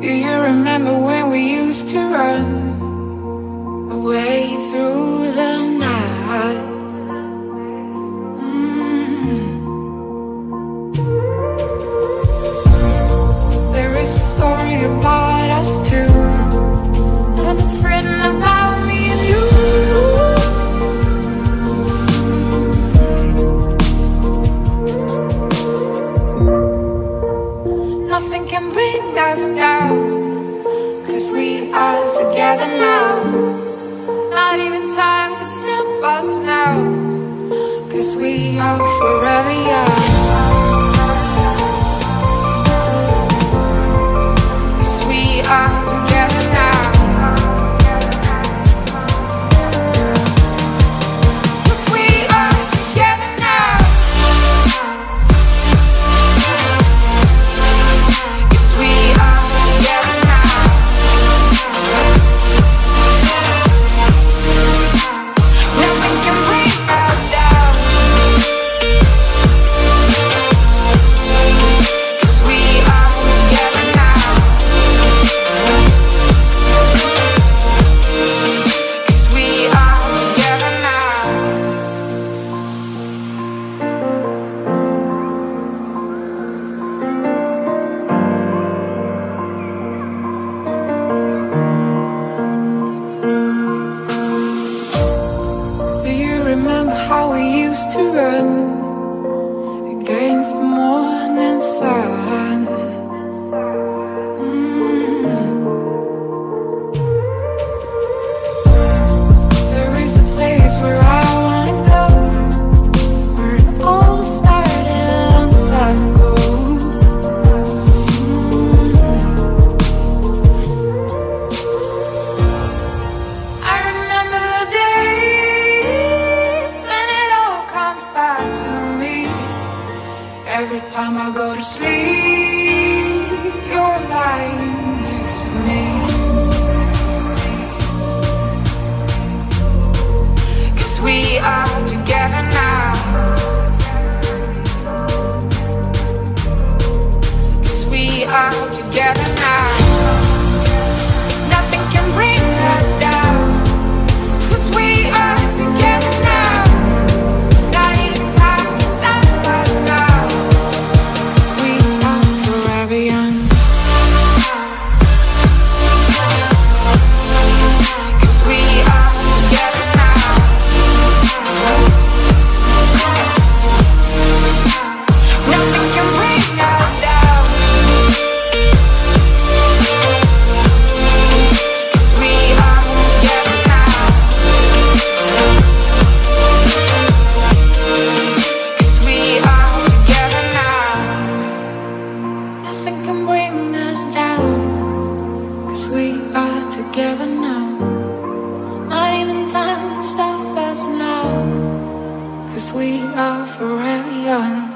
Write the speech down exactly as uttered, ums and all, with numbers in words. Do you remember when we used to run away through the night? Mm. There is a story about us two, and it's written about me and you. Nothing can bring us down, cause we are together now. Not even time can snap us now, cause we are forever young. Cause we are together now. Cause we are forever young.